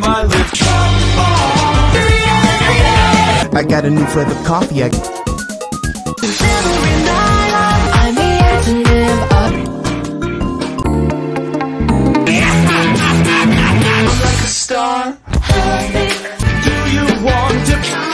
my lips. I got a new flavor of coffee. Every night I'm here to live up. I'm like a star. Do you want to?